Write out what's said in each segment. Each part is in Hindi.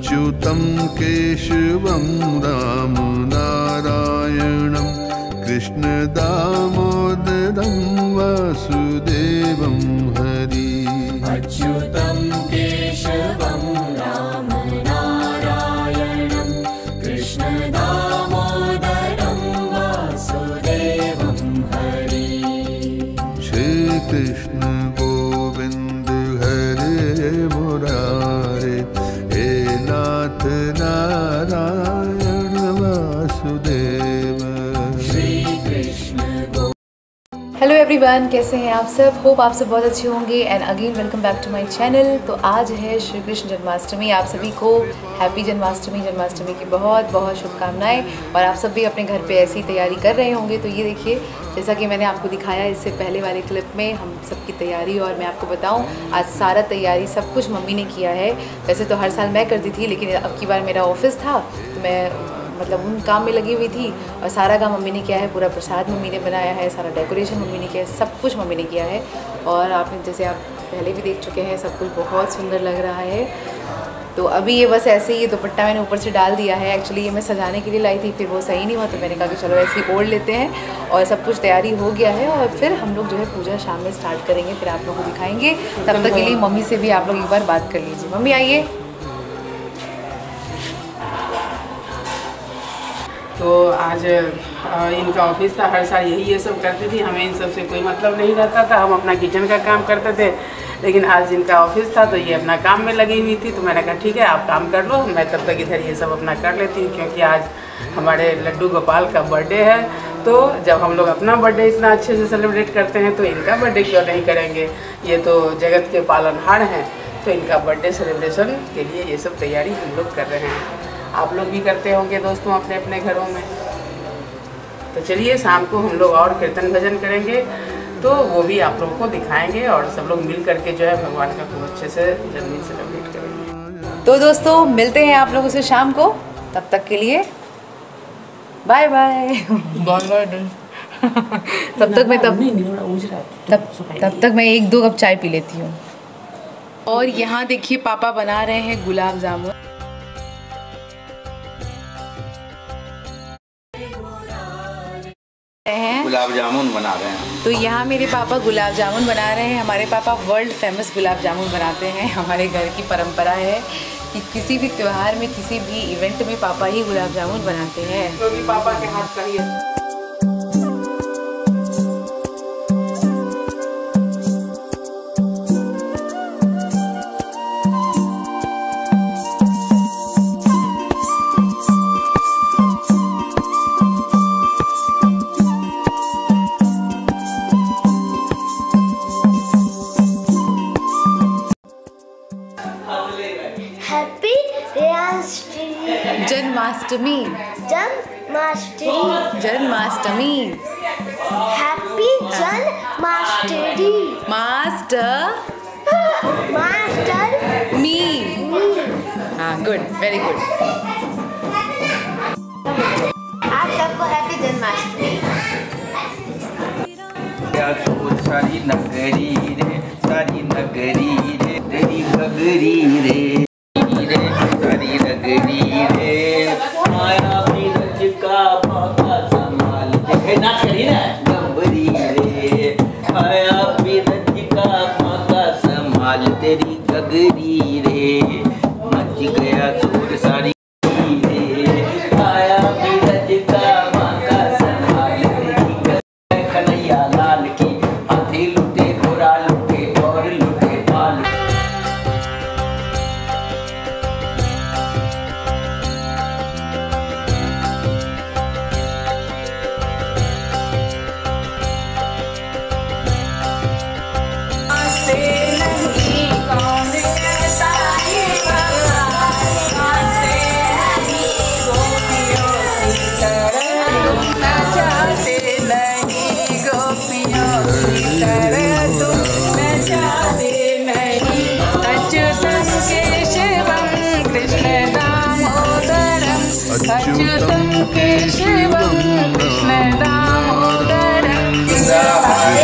अच्युतं केशवं राम नारायणं कृष्णदामोदरं वासुदेवं हरि। अच्युतं केशवं राम नारायणं कृष्णदामोदरं वासुदेवं हरि। श्री कृष्ण गोविंद हरे मुरारे नाथ नारायण वासुदेव। हेलो एवरीवन, कैसे हैं आप सब? होप आप सब बहुत अच्छे होंगे and again welcome back to my channel. तो आज है श्री कृष्ण जन्माष्टमी। आप सभी को हैप्पी जन्माष्टमी। जन्माष्टमी की बहुत बहुत शुभकामनाएं। और आप सब भी अपने घर पे ऐसी तैयारी कर रहे होंगे। तो ये देखिए, जैसा कि मैंने आपको दिखाया इससे पहले वाले क्लिप में हम सब की तैयारी, और मैं आपको बताऊँ आज सारा तैयारी सब कुछ मम्मी ने किया है। वैसे तो हर साल मैं करती थी, लेकिन अब की बार मेरा ऑफिस था तो मैं मतलब उन काम में लगी हुई थी और सारा काम मम्मी ने किया है। पूरा प्रसाद मम्मी ने बनाया है, सारा डेकोरेशन मम्मी ने किया है, सब कुछ मम्मी ने किया है। और आपने जैसे आप पहले भी देख चुके हैं, सब कुछ बहुत सुंदर लग रहा है। तो अभी ये बस ऐसे ही दुपट्टा मैंने ऊपर से डाल दिया है। एक्चुअली ये मैं सजाने के लिए लाई थी, फिर वो सही नहीं हुआ तो मैंने कहा कि चलो ऐसे ही ओढ़ लेते हैं। और सब कुछ तैयारी हो गया है और फिर हम लोग जो है पूजा शाम में स्टार्ट करेंगे, फिर आप लोगों को दिखाएंगे। तब तक के लिए मम्मी से भी आप लोग एक बार बात कर लीजिए। मम्मी आइए। तो आज इनका ऑफिस था, हर साल यही ये सब करती थी। हमें इन सब से कोई मतलब नहीं रहता था, हम अपना किचन का काम करते थे। लेकिन आज इनका ऑफिस था तो ये अपना काम में लगी हुई थी। तो मैंने कहा ठीक है आप काम कर लो, मैं तब तक इधर ये सब अपना कर लेती हूँ, क्योंकि आज हमारे लड्डू गोपाल का बर्थडे है। तो जब हम लोग अपना बर्थडे इतना अच्छे से सेलिब्रेट करते हैं तो इनका बर्थडे क्यों नहीं करेंगे। ये तो जगत के पालनहार हैं, तो इनका बर्थडे सेलिब्रेशन के लिए ये सब तैयारी हम लोग कर रहे हैं। आप लोग भी करते होंगे दोस्तों अपने अपने घरों में। तो चलिए शाम को हम लोग और कीर्तन भजन करेंगे, तो वो भी आप लोगों को दिखाएंगे और सब लोग मिल करके जो है भगवान का खूब अच्छे से जन्मदिन सेलिब्रेट करेंगे। तो दोस्तों मिलते हैं आप लोगों से शाम को, तब तक के लिए बाय बाय। तब तक मैं एक दो कप चाय पी लेती हूँ। और यहाँ देखिए पापा बना रहे हैं गुलाब जामुन। गुलाब जामुन बना रहे हैं। तो यहाँ मेरे पापा गुलाब जामुन बना रहे हैं। हमारे पापा वर्ल्ड फेमस गुलाब जामुन बनाते हैं। हमारे घर की परंपरा है कि किसी भी त्योहार में, किसी भी इवेंट में पापा ही गुलाब जामुन बनाते हैं, क्योंकि पापा के हाथ का ही है। Janmashtami. Happy Janmashtami. Master me. हाँ, गुड, वेरी गुड। आप सबको हैप्पी जन्माष्टमी। सारी नगरी रे तेरी बगरी रे तेरी गगरी रे मच गया चोर सारी रे आया बीरज का मांगा संभाल तेरी गगरी कन्हैया लाल की हाथी लुटे घोड़ा लुटे और लुटे बाल। अच्युतं केशवं कृष्णदामोदरं मुरारी।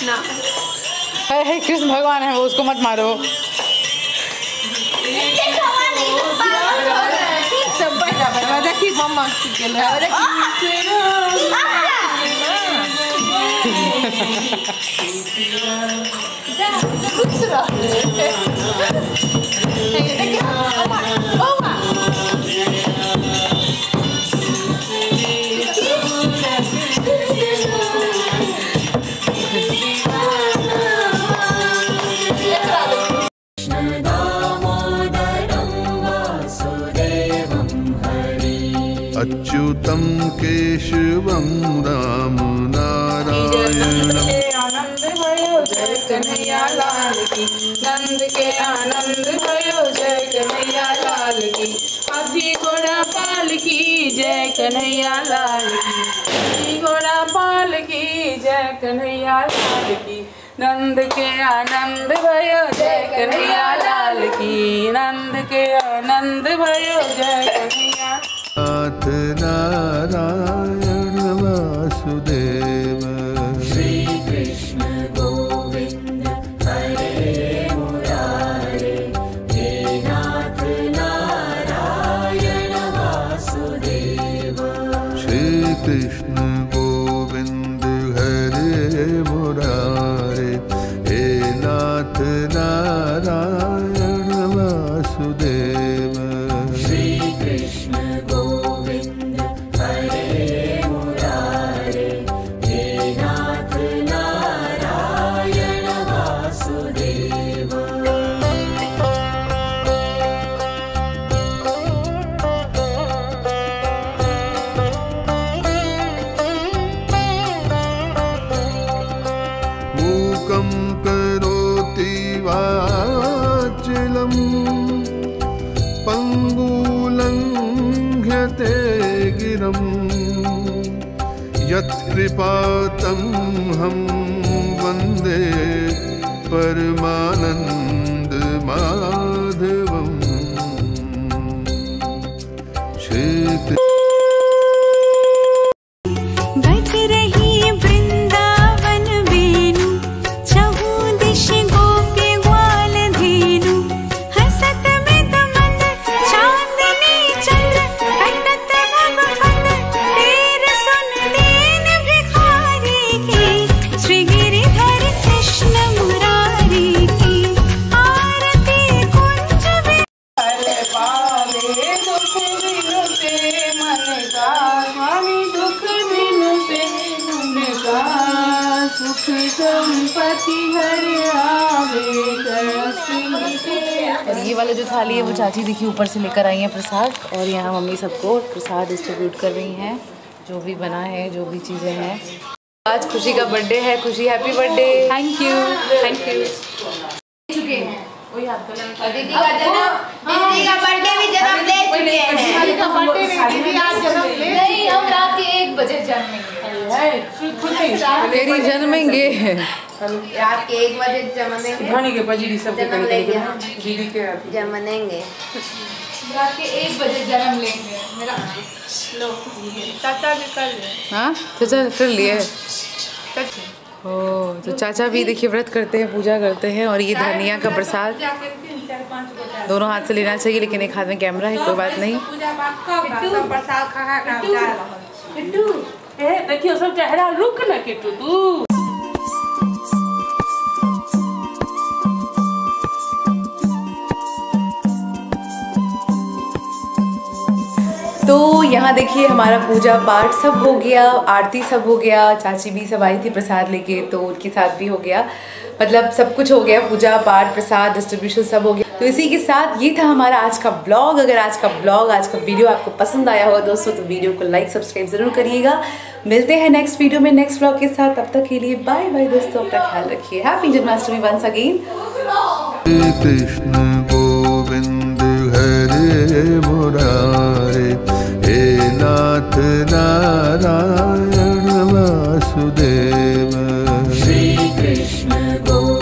कृष्णा है, कृष्ण भगवान है वो, उसको मत मारो। अच्युतम केशवम राम नारायणम। आनंद भयो जय कन्हैया लाल की, नंद के आनंद भयो जय कन्हैया लाल की, अभी घोड़ा पाल की जय कन्हैया लाल की, अभी घोड़ा पाल की जय कन्हैया लाल की, नंद के आनंद भयो जय कन्हैया लाल की, नंद के आनंद भयो जय कन्हैया। नाथ नारायण वासुदेव श्री कृष्ण गोविंद हरे मुरारे, हे नाथ नारायण वासुदेव श्री कृष्ण गोविंद हरे मुरारे, हे नाथ नारायण वासुदेव श्री कृष्ण पंगुलंघ्यते गिरं यत्कृपातं हम वंदे परमानंद माधवम्। और ये वाला जो थाली है वो चाची देखिए ऊपर से लेकर आई है प्रसाद, और यहाँ मम्मी सबको प्रसाद डिस्ट्रीब्यूट कर रही हैं, जो भी बना है, जो भी चीज़ें हैं। आज खुशी का बर्थडे है। खुशी, happy birthday. Thank you, thank you. चुके हैं दीदी का बर्थडे भी जन्म ले चुके हैं। नहीं, हम रात के 1 बजे जन्मेंगे, जन्मेंगे रात के 1 बजे जन्मेंगे, रात के 1 बजे जन्म लेंगे। मेरा लो चाचा भी कर लिए। हाँ, चाचा कर लिए। ओ तो चाचा भी देखिए व्रत करते हैं, पूजा करते हैं। और ये धनिया का प्रसाद दोनों हाथ से लेना चाहिए, लेकिन एक हाथ में कैमरा है, कोई बात नहीं। देखियो सब चेहरा, रुक ना किट्टू तू। तो यहाँ देखिए हमारा पूजा पाठ सब हो गया, आरती सब हो गया, चाची भी सब आई थी प्रसाद लेके, तो उनके साथ भी हो गया, मतलब सब कुछ हो गया, पूजा पाठ प्रसाद डिस्ट्रीब्यूशन सब हो गया। तो इसी के साथ ये था हमारा आज का ब्लॉग। अगर आज का ब्लॉग, आज का वीडियो आपको पसंद आया होगा दोस्तों, तो वीडियो को लाइक सब्सक्राइब ज़रूर करिएगा। मिलते हैं नेक्स्ट वीडियो में नेक्स्ट ब्लॉग के साथ, तब तक के लिए बाय बाय दोस्तों, अपना ख्याल रखिए। Happy Janmashtami once again. नाथ नारायण वासुदेव श्री कृष्ण।